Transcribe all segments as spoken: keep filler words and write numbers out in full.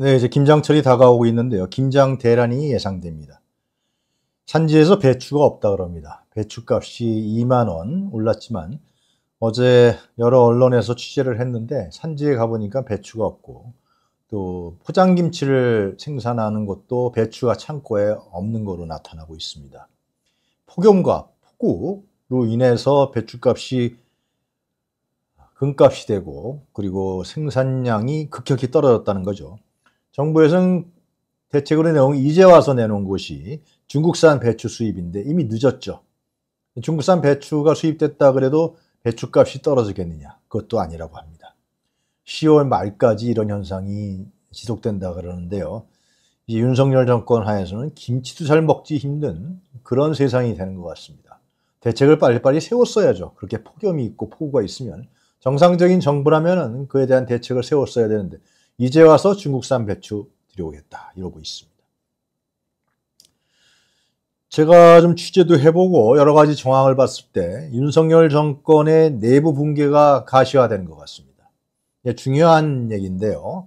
네, 이제 김장철이 다가오고 있는데요. 김장 대란이 예상됩니다. 산지에서 배추가 없다 그럽니다. 배추값이 이만 원 올랐지만 어제 여러 언론에서 취재를 했는데 산지에 가보니까 배추가 없고 또 포장김치를 생산하는 것도 배추가 창고에 없는 거로 나타나고 있습니다. 폭염과 폭우로 인해서 배추값이 금값이 되고 그리고 생산량이 급격히 떨어졌다는 거죠. 정부에서는 대책으로 내놓은 이제 와서 내놓은 것이 중국산 배추 수입인데 이미 늦었죠. 중국산 배추가 수입됐다 그래도 배추값이 떨어지겠느냐, 그것도 아니라고 합니다. 시월 말까지 이런 현상이 지속된다 그러는데요. 이제 윤석열 정권 하에서는 김치도 잘 먹기 힘든 그런 세상이 되는 것 같습니다. 대책을 빨리빨리 세웠어야죠. 그렇게 폭염이 있고 폭우가 있으면 정상적인 정부라면 그에 대한 대책을 세웠어야 되는데 이제 와서 중국산 배추 들여오겠다 이러고 있습니다. 제가 좀 취재도 해보고 여러 가지 정황을 봤을 때 윤석열 정권의 내부 붕괴가 가시화되는 것 같습니다. 중요한 얘기인데요.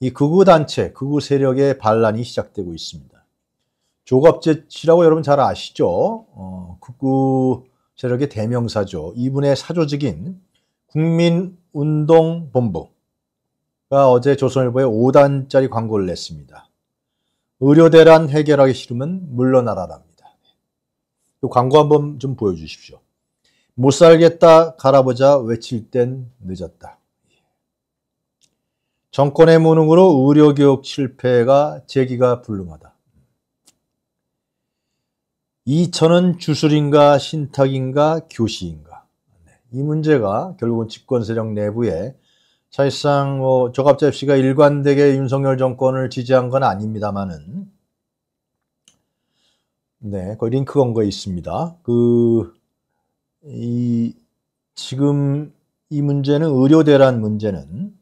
이 극우 단체, 극우 세력의 반란이 시작되고 있습니다. 조갑제 씨라고 여러분 잘 아시죠? 어, 극우 세력의 대명사죠. 이분의 사조직인 국민운동본부가 어제 조선일보에 오단짜리 광고를 냈습니다. 의료대란 해결하기 싫으면 물러나라랍니다. 이 광고 한번 좀 보여주십시오. 못 살겠다 갈아보자 외칠 땐 늦었다. 정권의 무능으로 의료교육 실패가 재기가 불능하다. 이천은 주술인가 신탁인가 교시인가. 이 문제가 결국은 집권세력 내부에 사실상 뭐 조갑제 씨가 일관되게 윤석열 정권을 지지한 건 아닙니다만은 네, 거기 링크 건 거에 있습니다. 그, 이, 지금 이 문제는 의료대란 문제는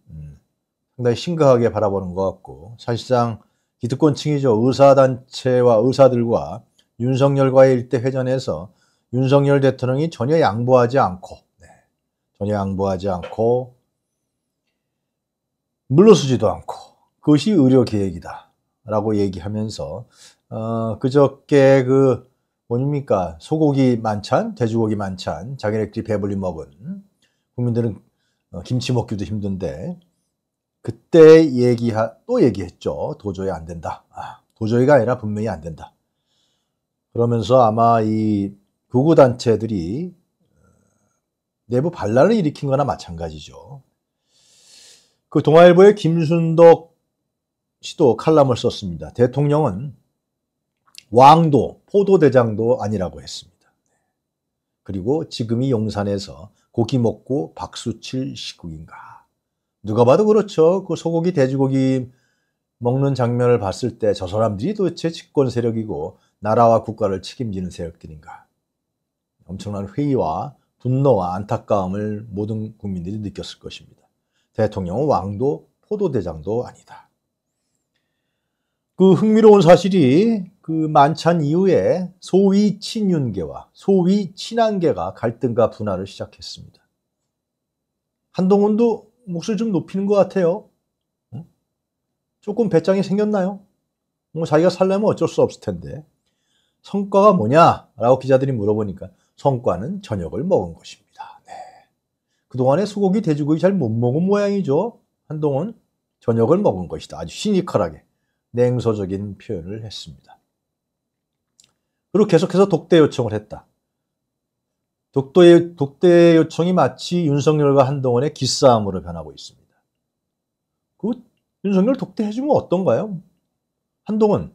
상당히 심각하게 바라보는 것 같고 사실상 기득권층이죠. 의사단체와 의사들과 윤석열과의 일대 회전에서 윤석열 대통령이 전혀 양보하지 않고 전혀 양보하지 않고 물러서지도 않고 그것이 의료계획이다 라고 얘기하면서 어, 그저께 그 뭡니까 소고기 만찬, 돼지고기 만찬 자기네끼리 배불리 먹은 국민들은 김치 먹기도 힘든데 그때 얘기하 또 얘기했죠. 도저히 안 된다. 아, 도저히가 아니라 분명히 안 된다. 그러면서 아마 이 극우 단체들이 내부 반란을 일으킨 거나 마찬가지죠. 그 동아일보의 김순덕 씨도 칼럼을 썼습니다. 대통령은 왕도 포도대장도 아니라고 했습니다. 그리고 지금이 용산에서 고기 먹고 박수칠 시국인가. 누가 봐도 그렇죠. 그 소고기 돼지고기 먹는 장면을 봤을 때 저 사람들이 도대체 집권세력이고 나라와 국가를 책임지는 세력들인가. 엄청난 회의와 분노와 안타까움을 모든 국민들이 느꼈을 것입니다. 대통령은 왕도 포도대장도 아니다. 그 흥미로운 사실이 그 만찬 이후에 소위 친윤계와 소위 친한계가 갈등과 분화를 시작했습니다. 한동훈도 목소리 좀 높이는 것 같아요. 조금 배짱이 생겼나요? 뭐 자기가 살려면 어쩔 수 없을 텐데. 성과가 뭐냐라고 기자들이 물어보니까 성과는 저녁을 먹은 것입니다. 네. 그동안에 소고기, 돼지고기 잘 못 먹은 모양이죠. 한동훈 저녁을 먹은 것이다. 아주 시니컬하게 냉소적인 표현을 했습니다. 그리고 계속해서 독대 요청을 했다. 독도의, 독대 요청이 마치 윤석열과 한동훈의 기싸움으로 변하고 있습니다. 그 윤석열 독대해주면 어떤가요? 한동훈.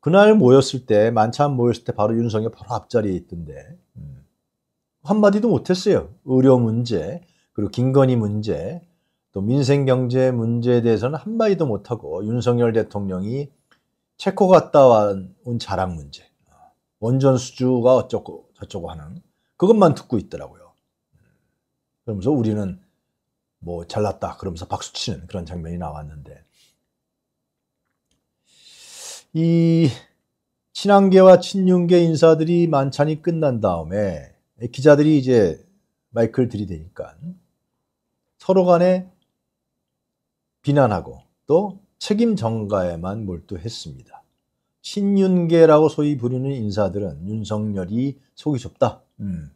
그날 모였을 때, 만찬 모였을 때 바로 윤석열 바로 앞자리에 있던데 한마디도 못했어요. 의료 문제, 그리고 김건희 문제, 또 민생경제 문제에 대해서는 한마디도 못하고 윤석열 대통령이 체코 갔다 온 자랑 문제, 원전 수주가 어쩌고 저쩌고 하는 그것만 듣고 있더라고요. 그러면서 우리는 뭐 잘났다 그러면서 박수치는 그런 장면이 나왔는데 이 친한계와 친윤계 인사들이 만찬이 끝난 다음에 기자들이 이제 마이크를 들이대니까 서로 간에 비난하고 또 책임 전가에만 몰두했습니다. 친윤계라고 소위 부르는 인사들은 윤석열이 속이 좁다. 음.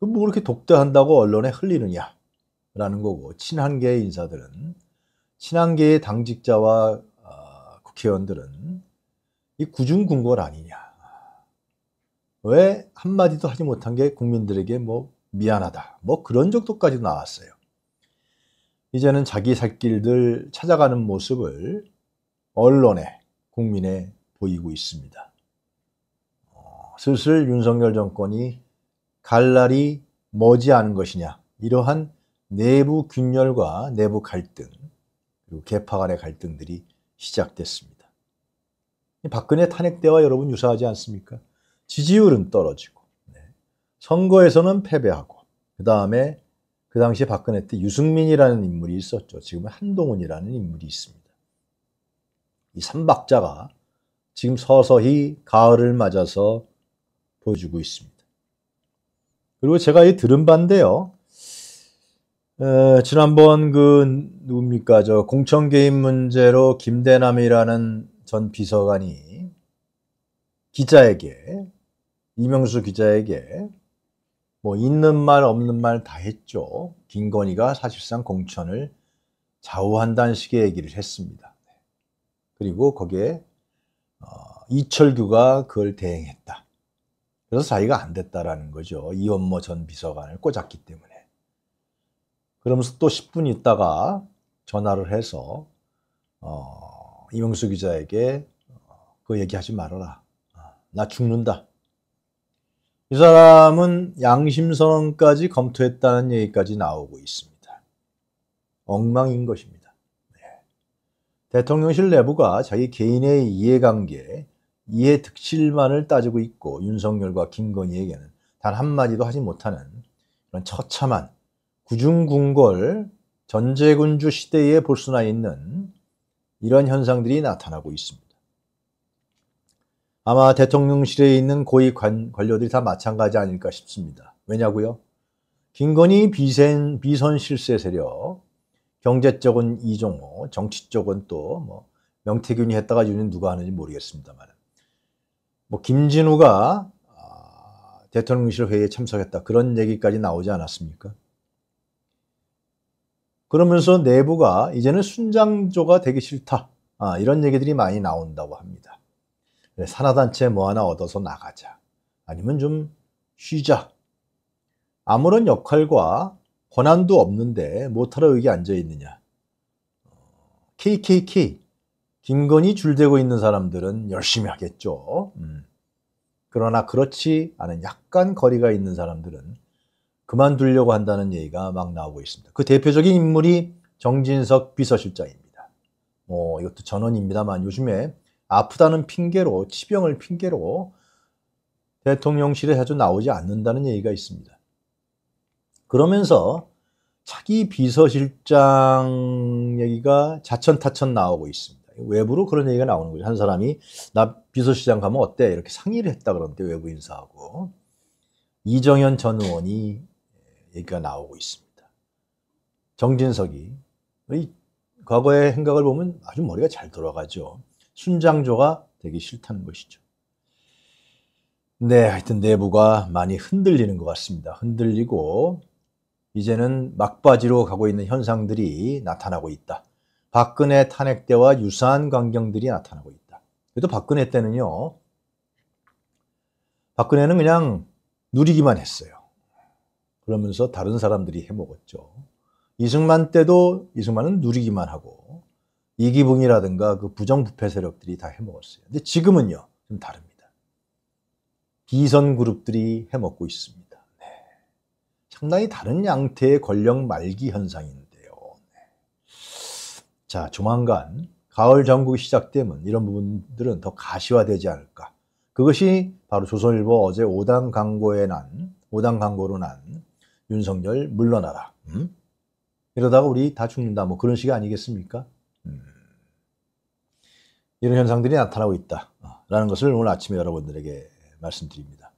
뭐 그렇게 독대한다고 언론에 흘리느냐 라는 거고, 친한계의 인사들은, 친한계의 당직자와 국회의원들은 이 구중궁궐 아니냐, 왜 한마디도 하지 못한 게 국민들에게 뭐 미안하다 뭐 그런 정도까지 나왔어요. 이제는 자기 살 길들 찾아가는 모습을 언론에, 국민에 보이고 있습니다. 슬슬 윤석열 정권이 갈 날이 머지않은 것이냐, 이러한 내부 균열과 내부 갈등, 그리고 계파 간의 갈등들이 시작됐습니다. 박근혜 탄핵 때와 여러분 유사하지 않습니까? 지지율은 떨어지고, 네. 선거에서는 패배하고, 그 다음에 그 당시 박근혜 때 유승민이라는 인물이 있었죠. 지금은 한동훈이라는 인물이 있습니다. 이 삼박자가 지금 서서히 가을을 맞아서 보여주고 있습니다. 그리고 제가 이 들은 반데요, 에, 지난번 그 누굽니까 저 공천개입 문제로 김대남이라는 전 비서관이 기자에게, 이명수 기자에게 뭐 있는 말 없는 말 다 했죠. 김건희가 사실상 공천을 좌우한다는 식의 얘기를 했습니다. 그리고 거기에 어, 이철규가 그걸 대행했다. 그래서 사이가 안 됐다라는 거죠. 이원모 전 비서관을 꽂았기 때문에. 그러면서 또 십 분 있다가 전화를 해서 어, 이명수 기자에게 그 얘기하지 말아라. 나 죽는다. 이 사람은 양심선언까지 검토했다는 얘기까지 나오고 있습니다. 엉망인 것입니다. 네. 대통령실 내부가 자기 개인의 이해관계, 이해 득실만을 따지고 있고, 윤석열과 김건희에게는 단 한마디도 하지 못하는 그런 처참한 구중궁궐, 전제군주 시대에 볼 수나 있는 이런 현상들이 나타나고 있습니다. 아마 대통령실에 있는 고위 관, 관료들이 다 마찬가지 아닐까 싶습니다. 왜냐고요? 김건희 비선, 비선 실세 세력, 경제적은 이종호, 정치적은 또 뭐 명태균이 했다가 요즘 누가 하는지 모르겠습니다만, 뭐 김진우가 대통령실 회의에 참석했다 그런 얘기까지 나오지 않았습니까? 그러면서 내부가 이제는 순장조가 되기 싫다, 아, 이런 얘기들이 많이 나온다고 합니다. 산하단체 뭐 하나 얻어서 나가자, 아니면 좀 쉬자, 아무런 역할과 권한도 없는데 못하러 여기 앉아있느냐, 케이케이케이 김건희 줄대고 있는 사람들은 열심히 하겠죠. 음. 그러나 그렇지 않은 약간 거리가 있는 사람들은 그만두려고 한다는 얘기가 막 나오고 있습니다. 그 대표적인 인물이 정진석 비서실장입니다. 뭐 이것도 전원입니다만, 요즘에 아프다는 핑계로, 치병을 핑계로 대통령실에 자주 나오지 않는다는 얘기가 있습니다. 그러면서 차기 비서실장 얘기가 자천타천 나오고 있습니다. 외부로 그런 얘기가 나오는 거죠. 한 사람이 나 비서실장 가면 어때? 이렇게 상의를 했다 그러는데, 외부 인사하고. 이정현 전 의원이 얘기가 나오고 있습니다. 정진석이 이 과거의 행각을 보면 아주 머리가 잘 돌아가죠. 순장조가 되기 싫다는 것이죠. 네, 하여튼 내부가 많이 흔들리는 것 같습니다. 흔들리고 이제는 막바지로 가고 있는 현상들이 나타나고 있다. 박근혜 탄핵 때와 유사한 광경들이 나타나고 있다. 그래도 박근혜 때는요, 박근혜는 그냥 누리기만 했어요. 그러면서 다른 사람들이 해먹었죠. 이승만 때도 이승만은 누리기만 하고, 이기붕이라든가 그 부정부패 세력들이 다 해먹었어요. 근데 지금은요, 좀 다릅니다. 비선 그룹들이 해먹고 있습니다. 네. 상당히 다른 양태의 권력 말기 현상인데요. 네. 자, 조만간 가을 정국이 시작되면 이런 부분들은 더 가시화되지 않을까. 그것이 바로 조선일보 어제 오당 광고에 난, 오당 광고로 난 윤석열 물러나라. 음? 이러다가 우리 다 죽는다. 뭐 그런 식이 아니겠습니까? 음. 이런 현상들이 나타나고 있다라는 것을 오늘 아침에 여러분들에게 말씀드립니다.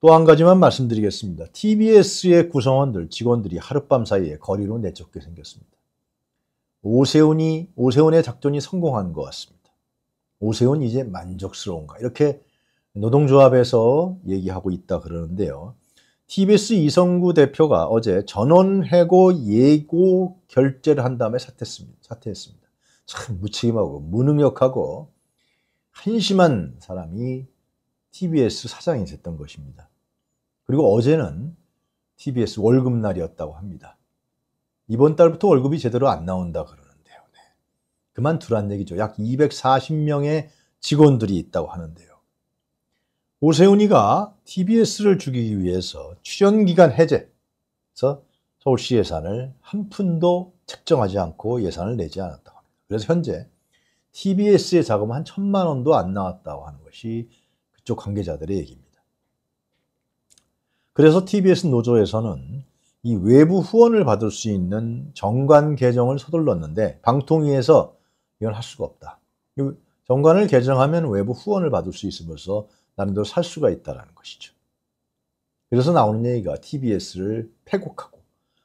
또 한 가지만 말씀드리겠습니다. 티비에스의 구성원들, 직원들이 하룻밤 사이에 거리로 내쫓게 생겼습니다. 오세훈이, 오세훈의 작전이 성공한 것 같습니다. 오세훈 이제 만족스러운가? 이렇게 노동조합에서 얘기하고 있다 그러는데요. 티비에스 이성구 대표가 어제 전원해고 예고 결재를 한 다음에 사퇴했습니다. 사퇴했습니다. 참 무책임하고 무능력하고 한심한 사람이 티비에스 사장이 됐던 것입니다. 그리고 어제는 티비에스 월급날이었다고 합니다. 이번 달부터 월급이 제대로 안 나온다 그러는데요. 네. 그만두란 얘기죠. 약 이백사십 명의 직원들이 있다고 하는데요. 오세훈이가 티비에스를 죽이기 위해서 출연기간 해제, 그래서 서울시 예산을 한 푼도 책정하지 않고 예산을 내지 않았다고 합니다. 그래서 현재 티비에스의 자금은 한 천만 원도 안 나왔다고 하는 것이 그쪽 관계자들의 얘기입니다. 그래서 티비에스 노조에서는 이 외부 후원을 받을 수 있는 정관 개정을 서둘렀는데 방통위에서 이건 할 수가 없다. 정관을 개정하면 외부 후원을 받을 수 있으면서 나름대로 살 수가 있다는 것이죠. 그래서 나오는 얘기가 티비에스를 폐곡하고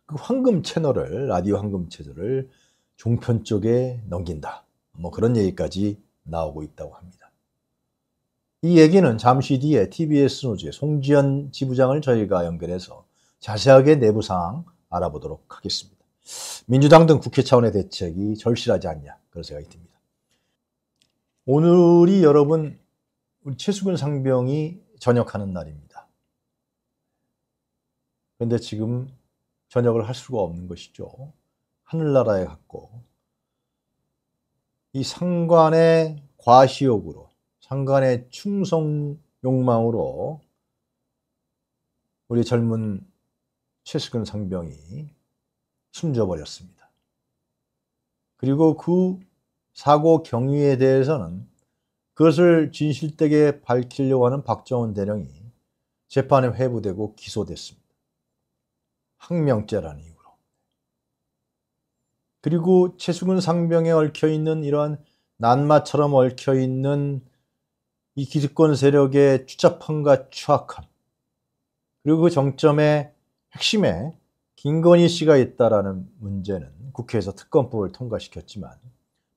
그 황금 채널을, 라디오 황금 채널을 종편 쪽에 넘긴다. 뭐 그런 얘기까지 나오고 있다고 합니다. 이 얘기는 잠시 뒤에 티비에스 노조의 송지현 지부장을 저희가 연결해서 자세하게 내부 사항 알아보도록 하겠습니다. 민주당 등 국회 차원의 대책이 절실하지 않냐 그런 생각이 듭니다. 오늘이 여러분 우리 최승근 상병이 전역하는 날입니다. 그런데 지금 전역을 할 수가 없는 것이죠. 하늘나라에 갔고 이 상관의 과시욕으로 상관의 충성 욕망으로 우리 젊은 최승근 상병이 숨져버렸습니다. 그리고 그 사고 경위에 대해서는 그것을 진실되게 밝히려고 하는 박정훈 대령이 재판에 회부되고 기소됐습니다. 항명죄라는 이유로. 그리고 최승근 상병에 얽혀있는 이러한 난마처럼 얽혀있는 이 기득권 세력의 추잡함과 추악함, 그리고 그 정점의 핵심에 김건희 씨가 있다라는 문제는 국회에서 특검법을 통과시켰지만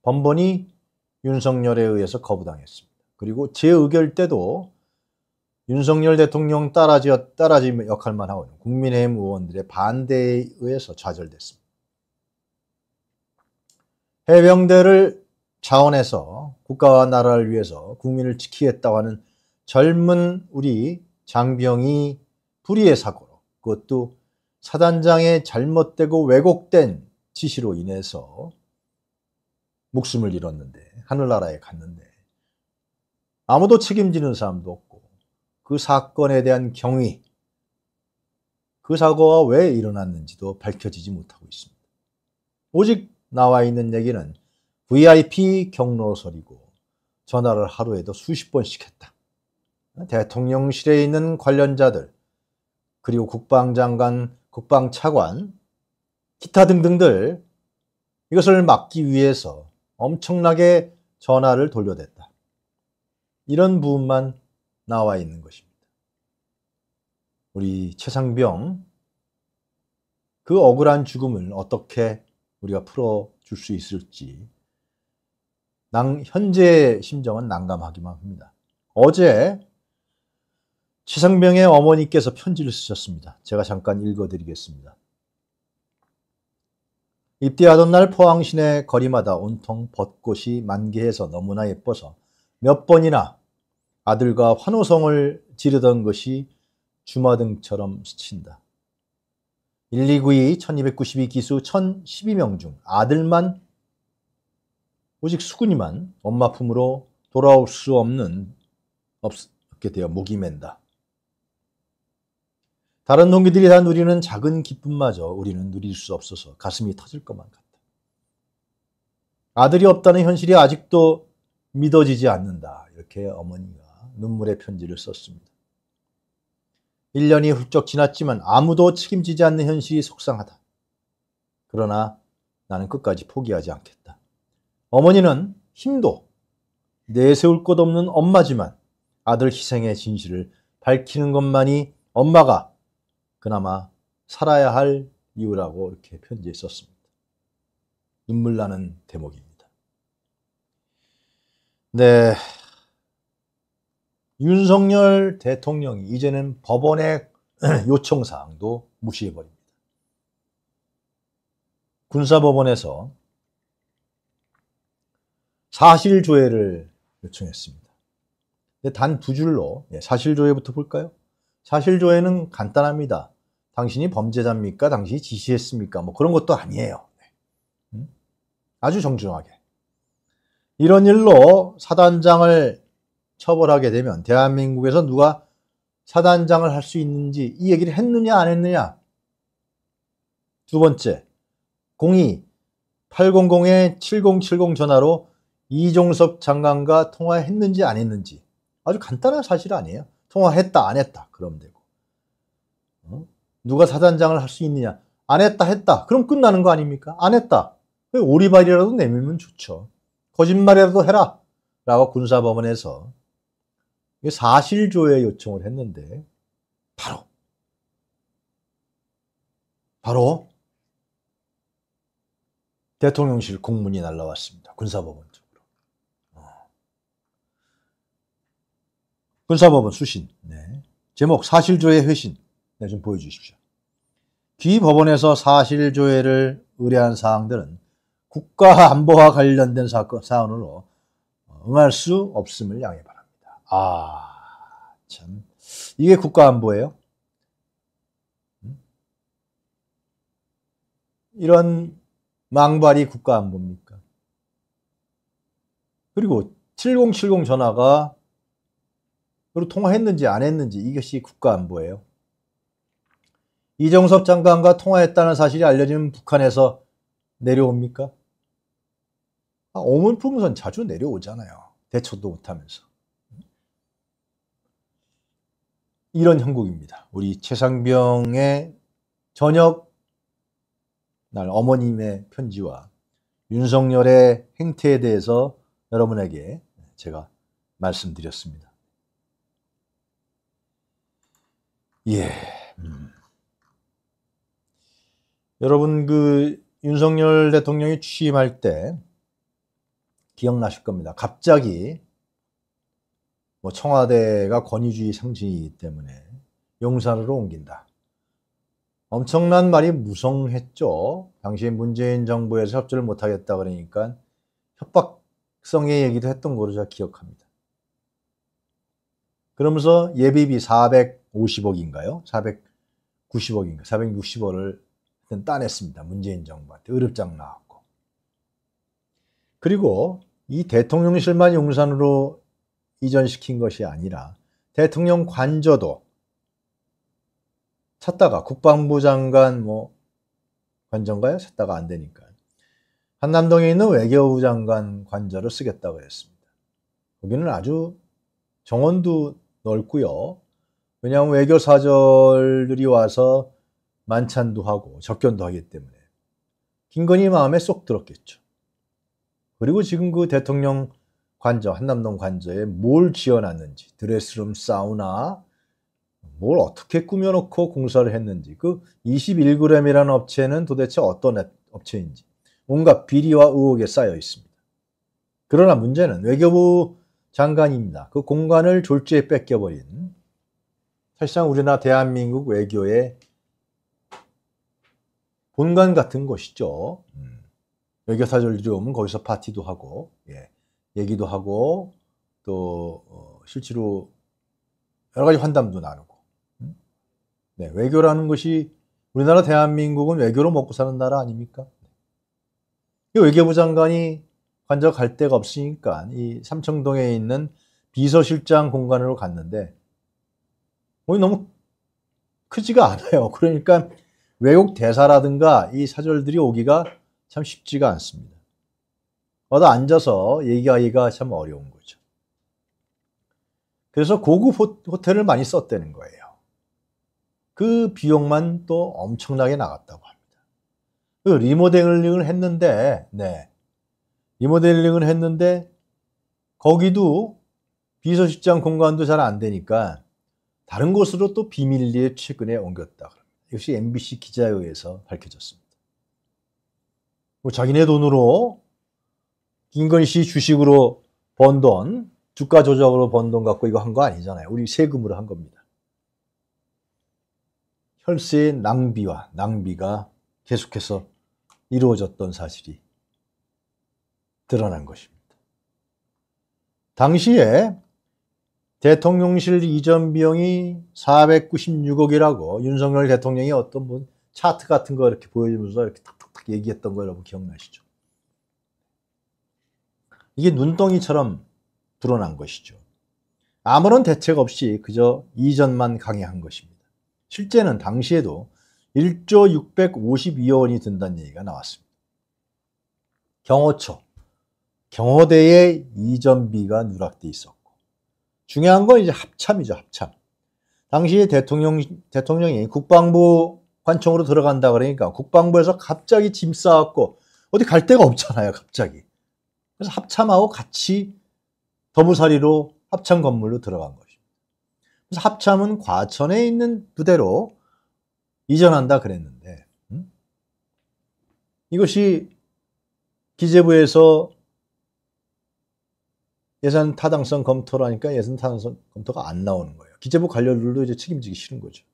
번번이 윤석열에 의해서 거부당했습니다. 그리고 재의결 때도 윤석열 대통령 따라지, 따라지 역할만 하고 국민의힘 의원들의 반대에 의해서 좌절됐습니다. 해병대를 자원해서 국가와 나라를 위해서 국민을 지키겠다고 하는 젊은 우리 장병이 불의의 사고로, 그것도 사단장의 잘못되고 왜곡된 지시로 인해서 목숨을 잃었는데, 하늘나라에 갔는데 아무도 책임지는 사람도 없고 그 사건에 대한 경위, 그 사고가 왜 일어났는지도 밝혀지지 못하고 있습니다. 오직 나와 있는 얘기는 브이아이피 경로설이고 전화를 하루에도 수십 번씩 했다. 대통령실에 있는 관련자들, 그리고 국방장관, 국방차관, 기타 등등들 이것을 막기 위해서 엄청나게 전화를 돌려댔다. 이런 부분만 나와 있는 것입니다. 우리 최상병, 그 억울한 죽음을 어떻게 우리가 풀어줄 수 있을지 현재의 심정은 난감하기만 합니다. 어제 최상병의 어머니께서 편지를 쓰셨습니다. 제가 잠깐 읽어드리겠습니다. 입대하던 날 포항 시내 거리마다 온통 벚꽃이 만개해서 너무나 예뻐서 몇 번이나 아들과 환호성을 지르던 것이 주마등처럼 스친다. 일이구이 천이백구십이 기수 천십이 명 중 아들만, 오직 수근이만 엄마 품으로 돌아올 수 없는, 없게 되어 목이 맨다. 다른 동기들이 다 누리는 작은 기쁨마저 우리는 누릴 수 없어서 가슴이 터질 것만 같다. 아들이 없다는 현실이 아직도 믿어지지 않는다. 이렇게 어머니가 눈물의 편지를 썼습니다. 일 년이 훌쩍 지났지만 아무도 책임지지 않는 현실이 속상하다. 그러나 나는 끝까지 포기하지 않겠다. 어머니는 힘도 내세울 것 없는 엄마지만 아들 희생의 진실을 밝히는 것만이 엄마가 그나마 살아야 할 이유라고 이렇게 편지에 썼습니다. 눈물 나는 대목입니다. 네, 윤석열 대통령이 이제는 법원의 요청사항도 무시해버립니다. 군사법원에서 사실조회를 요청했습니다. 단 두 줄로 사실조회부터 볼까요? 사실조회는 간단합니다. 당신이 범죄자입니까? 당신이 지시했습니까? 뭐 그런 것도 아니에요. 아주 정중하게. 이런 일로 사단장을 처벌하게 되면 대한민국에서 누가 사단장을 할 수 있는지 이 얘기를 했느냐 안 했느냐. 두 번째, 공이 팔공공 칠공칠공 전화로 이종석 장관과 통화했는지 안 했는지. 아주 간단한 사실 아니에요. 통화했다 안 했다 그러면 되고. 어? 누가 사단장을 할 수 있느냐. 안 했다 했다 그럼 끝나는 거 아닙니까? 안 했다. 오리발이라도 내밀면 좋죠. 거짓말이라도 해라 라고 군사법원에서 사실조회 요청을 했는데 바로 바로 대통령실 공문이 날라왔습니다. 군사법원 쪽으로. 어. 군사법원 수신. 네. 제목 사실조회 회신. 네, 좀 보여주십시오. 기법원에서 사실조회를 의뢰한 사항들은 국가안보와 관련된 사건, 사안으로 응할 수 없음을 양해 바랍니다. 아, 참. 이게 국가안보예요? 이런 망발이 국가안보입니까? 그리고 칠공칠공 전화가 그리고 통화했는지 안 했는지 이것이 국가안보예요? 이정석 장관과 통화했다는 사실이 알려지면 북한에서 내려옵니까? 아, 오물풍선 자주 내려오잖아요. 대처도 못하면서. 이런 형국입니다. 우리 최상병의 저녁 날 어머님의 편지와 윤석열의 행태에 대해서 여러분에게 제가 말씀드렸습니다. 예. 음. 여러분 그 윤석열 대통령이 취임할 때 기억나실 겁니다. 갑자기 뭐 청와대가 권위주의 상징이기 때문에 용산으로 옮긴다. 엄청난 말이 무성했죠. 당시 문재인 정부에서 협조를 못하겠다 그러니까 협박성의 얘기도 했던 거로 제가 기억합니다. 그러면서 예비비 사백오십억인가요? 사백구십억인가? 사백육십억을 따냈습니다. 문재인 정부한테 의롭장 나왔고. 그리고 이 대통령실만 용산으로 이전시킨 것이 아니라 대통령 관저도 찾다가 국방부 장관 뭐 관저인가요? 찾다가 안 되니까 한남동에 있는 외교부 장관 관저를 쓰겠다고 했습니다. 거기는 아주 정원도 넓고요. 왜냐하면 외교사절들이 와서 만찬도 하고 접견도 하기 때문에 김건희 마음에 쏙 들었겠죠. 그리고 지금 그 대통령 관저, 한남동 관저에 뭘 지어놨는지, 드레스룸, 사우나, 뭘 어떻게 꾸며놓고 공사를 했는지, 그 이십일 그램이라는 업체는 도대체 어떤 업체인지 온갖 비리와 의혹에 쌓여 있습니다. 그러나 문제는 외교부 장관입니다. 그 공간을 졸지에 뺏겨버린, 사실상 우리나라 대한민국 외교의 본관 같은 것이죠. 음. 외교사절들이 오면 거기서 파티도 하고, 예, 얘기도 하고, 또 어, 실제로 여러 가지 환담도 나누고. 음? 네, 외교라는 것이, 우리나라 대한민국은 외교로 먹고 사는 나라 아닙니까? 이 외교부 장관이 관저 갈 데가 없으니까 이 삼청동에 있는 비서실장 공간으로 갔는데 거기 너무 크지가 않아요. 그러니까 외국 대사라든가 이 사절들이 오기가 참 쉽지가 않습니다. 와다 앉아서 얘기하기가 참 어려운 거죠. 그래서 고급 호텔을 많이 썼다는 거예요. 그 비용만 또 엄청나게 나갔다고 합니다. 그 리모델링을 했는데, 네. 리모델링을 했는데, 거기도 비서실장 공간도 잘 안 되니까 다른 곳으로 또 비밀리에 최근에 옮겼다. 역시 엠비씨 기자회견에서 밝혀졌습니다. 뭐 자기네 돈으로 김건희 씨 주식으로 번 돈, 주가 조작으로 번 돈 갖고 이거 한 거 아니잖아요. 우리 세금으로 한 겁니다. 혈세 낭비와 낭비가 계속해서 이루어졌던 사실이 드러난 것입니다. 당시에 대통령실 이전 비용이 사백구십육억이라고 윤석열 대통령이 어떤 분 차트 같은 거 이렇게 보여주면서 이렇게 탁탁탁 얘기했던 거 여러분 기억나시죠? 이게 눈덩이처럼 드러난 것이죠. 아무런 대책 없이 그저 이전만 강행한 것입니다. 실제는 당시에도 일조 육백오십이억 원이 든다는 얘기가 나왔습니다. 경호처, 경호대의 이전비가 누락돼 있었고, 중요한 건 이제 합참이죠, 합참. 당시 대통령, 대통령이 국방부 관청으로 들어간다 그러니까 국방부에서 갑자기 짐 싸갖고 어디 갈 데가 없잖아요, 갑자기. 그래서 합참하고 같이 더무사리로 합참 건물로 들어간 것입니다. 그래서 합참은 과천에 있는 부대로 이전한다 그랬는데, 음? 이것이 기재부에서 예산 타당성 검토를 하니까 예산 타당성 검토가 안 나오는 거예요. 기재부 관료들도 이제 책임지기 싫은 거죠.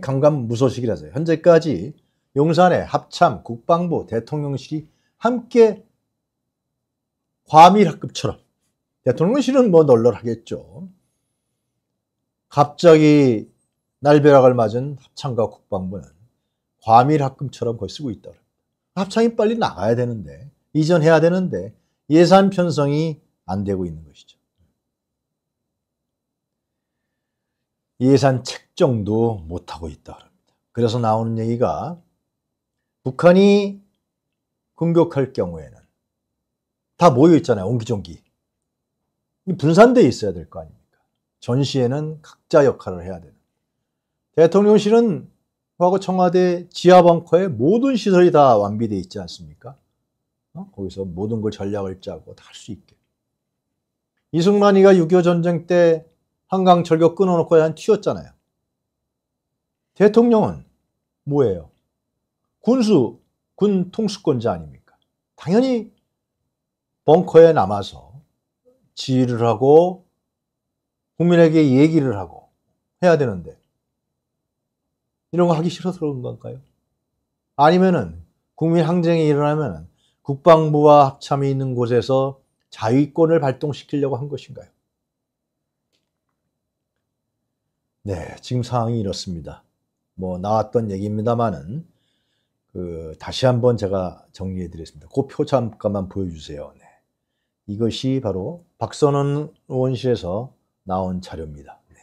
감감무소식이라서요. 현재까지 용산에 합참, 국방부, 대통령실이 함께 과밀학급처럼, 대통령실은 뭐 널널하겠죠. 갑자기 날벼락을 맞은 합참과 국방부는 과밀학급처럼 그걸 쓰고 있다. 합참이 빨리 나가야 되는데, 이전해야 되는데 예산 편성이 안 되고 있는 것이죠. 예산 책정도 못하고 있다 그럽니다. 그래서 나오는 얘기가, 북한이 공격할 경우에는 다 모여있잖아요. 옹기종기. 분산되어 있어야 될 거 아닙니까? 전시에는 각자 역할을 해야 되는. 대통령실은 과거 청와대 지하벙커에 모든 시설이 다 완비되어 있지 않습니까? 어? 거기서 모든 걸 전략을 짜고 다 할 수 있게. 이승만이가 육이오 전쟁 때 한강 절벽 끊어놓고 한 튀었잖아요. 대통령은 뭐예요? 군수, 군 통수권자 아닙니까? 당연히 벙커에 남아서 지휘를 하고 국민에게 얘기를 하고 해야 되는데 이런 거 하기 싫어서 그런 건가요? 아니면은 국민 항쟁이 일어나면은 국방부와 합참이 있는 곳에서 자위권을 발동시키려고 한 것인가요? 네, 지금 상황이 이렇습니다. 뭐 나왔던 얘기입니다만은 그 다시 한번 제가 정리해 드리겠습니다. 그 표 잠깐만 보여주세요. 네. 이것이 바로 박선원 의원실에서 나온 자료입니다. 네.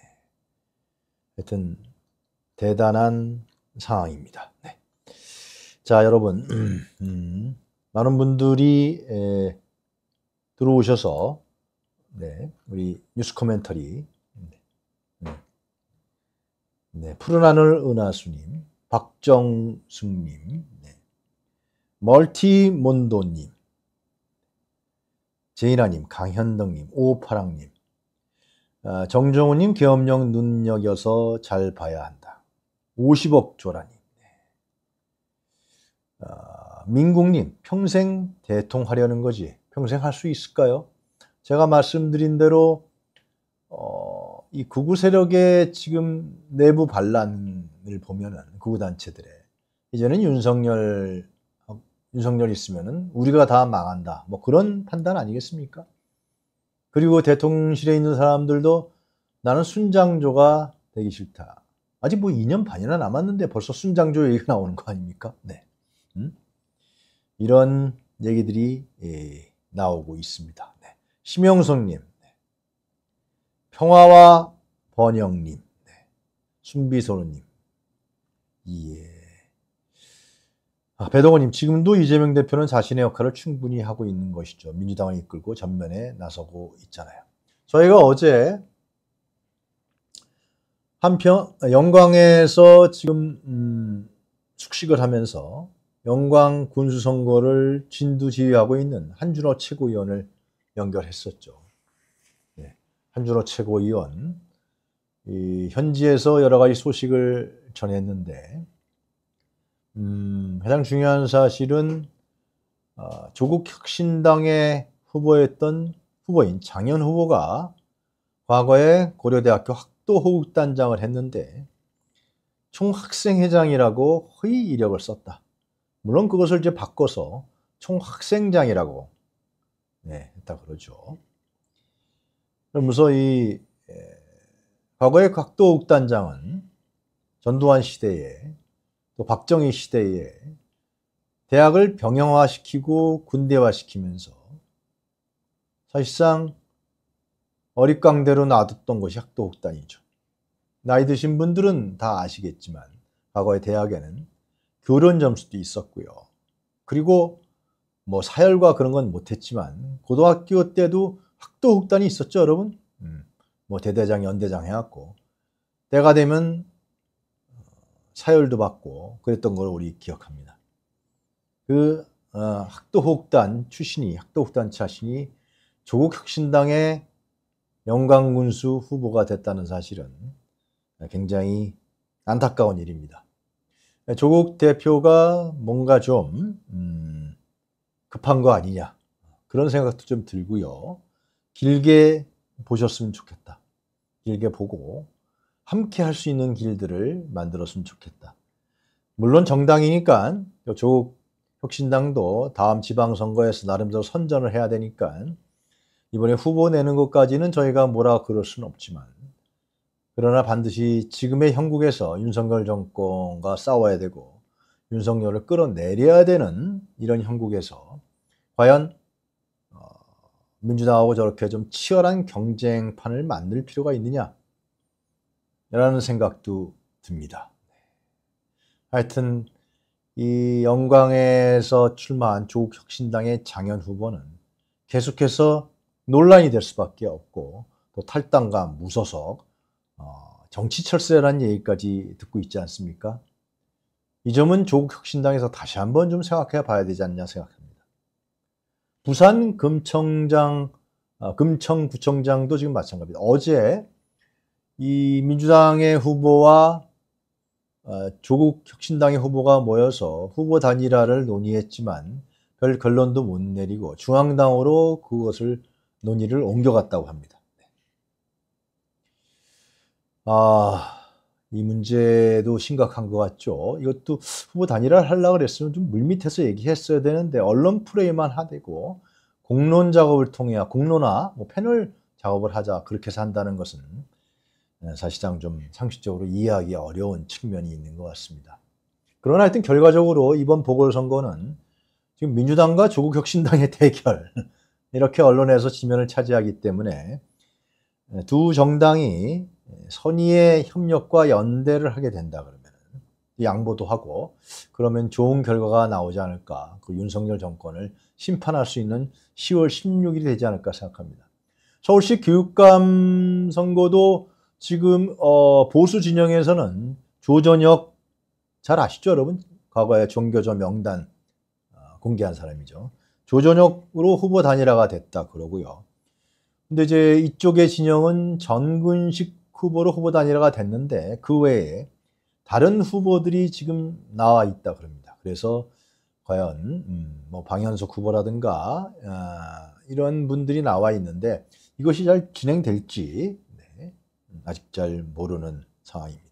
하여튼 대단한 상황입니다. 네. 자, 여러분 음, 많은 분들이 에, 들어오셔서 네, 우리 뉴스 코멘터리 네, 네. 네, 푸른 하늘 은하수님, 박정숙님, 네. 멀티몬도님, 제이나님, 강현덕님, 오파랑님, 아, 정정우님, 계엄령 눈여겨서 잘 봐야 한다. 오십억 조라님, 네. 아, 민국님, 평생 대통하려는 거지. 평생 할 수 있을까요? 제가 말씀드린 대로 어, 이 극우 세력의 지금 내부 반란을 보면은 극우 단체들의 이제는 윤석열 윤석열 있으면은 우리가 다 망한다. 뭐 그런 판단 아니겠습니까? 그리고 대통령실에 있는 사람들도 나는 순장조가 되기 싫다. 아직 뭐 이 년 반이나 남았는데 벌써 순장조 얘기가 나오는 거 아닙니까? 네. 음? 이런 얘기들이 예, 나오고 있습니다. 네. 심영성님, 네. 평화와 번영님, 네. 순비소로님, 예. 아, 배동호님, 지금도 이재명 대표는 자신의 역할을 충분히 하고 있는 것이죠. 민주당을 이끌고 전면에 나서고 있잖아요. 저희가 어제 한편 영광에서 지금 음, 숙식을 하면서 영광 군수선거를 진두 지휘하고 있는 한준호 최고위원을 연결했었죠. 네, 한준호 최고위원, 이, 현지에서 여러 가지 소식을 전했는데 음, 가장 중요한 사실은 어, 조국 혁신당의 후보였던 후보인 장현 후보가 과거에 고려대학교 학도 호국단장을 했는데 총학생회장이라고 허위 이력을 썼다. 물론 그것을 이제 바꿔서 총학생장이라고 네, 했다 그러죠. 그러면서 이 예, 과거의 학도 호국단장은 전두환 시대에 또 박정희 시대에 대학을 병영화시키고 군대화시키면서 사실상 어릿광대로 놔뒀던 것이 학도호국단이죠. 나이 드신 분들은 다 아시겠지만 과거의 대학에는 교련 점수도 있었고요. 그리고 뭐 사열과 그런 건 못했지만 고등학교 때도 학도호국단이 있었죠, 여러분. 음, 뭐 대대장, 연대장 해갖고 때가 되면 사열도 받고 그랬던 걸 우리 기억합니다. 그 어, 학도호국단 출신이, 학도호국단 자신이 조국 혁신당의 영광군수 후보가 됐다는 사실은 굉장히 안타까운 일입니다. 조국 대표가 뭔가 좀 음, 급한 거 아니냐 그런 생각도 좀 들고요. 길게 보셨으면 좋겠다. 길게 보고 함께 할 수 있는 길들을 만들었으면 좋겠다. 물론 정당이니까 조국 혁신당도 다음 지방선거에서 나름대로 선전을 해야 되니까 이번에 후보 내는 것까지는 저희가 뭐라 그럴 수는 없지만 그러나 반드시 지금의 형국에서 윤석열 정권과 싸워야 되고 윤석열을 끌어내려야 되는 이런 형국에서 과연 민주당하고 저렇게 좀 치열한 경쟁판을 만들 필요가 있느냐 라는 생각도 듭니다. 하여튼 이 영광에서 출마한 조국 혁신당의 장현 후보는 계속해서 논란이 될 수밖에 없고 또 탈당감, 무소속, 어, 정치 철새라는 얘기까지 듣고 있지 않습니까? 이 점은 조국 혁신당에서 다시 한번 좀 생각해 봐야 되지 않냐 생각합니다. 부산 금청장, 어, 금천구청장도 지금 마찬가지입니다. 어제 이 민주당의 후보와 어, 조국 혁신당의 후보가 모여서 후보 단일화를 논의했지만 별 결론도 못 내리고 중앙당으로 그것을 논의를 옮겨갔다고 합니다. 아, 이 문제도 심각한 것 같죠. 이것도 후보 단일화를 하려고 했으면 좀 물밑에서 얘기했어야 되는데 언론 프레임만 하되고 공론 작업을 통해야 공론화, 뭐 패널 작업을 하자 그렇게 해서 한다는 것은 사실상 좀 상식적으로 이해하기 어려운 측면이 있는 것 같습니다. 그러나 하여튼 결과적으로 이번 보궐선거는 지금 민주당과 조국 혁신당의 대결 이렇게 언론에서 지면을 차지하기 때문에 두 정당이 선의의 협력과 연대를 하게 된다 그러면 양보도 하고 그러면 좋은 결과가 나오지 않을까, 그 윤석열 정권을 심판할 수 있는 시월 십육일이 되지 않을까 생각합니다. 서울시 교육감 선거도 지금 어 보수 진영에서는 조전혁 잘 아시죠, 여러분? 과거에 종교조 명단 공개한 사람이죠. 조전혁으로 후보 단일화가 됐다 그러고요. 근데 이제 이쪽의 진영은 전근식 후보로 후보 단일화가 됐는데 그 외에 다른 후보들이 지금 나와 있다 그럽니다. 그래서 과연 음, 뭐 방현석 후보라든가 아, 이런 분들이 나와 있는데 이것이 잘 진행될지 네, 아직 잘 모르는 상황입니다.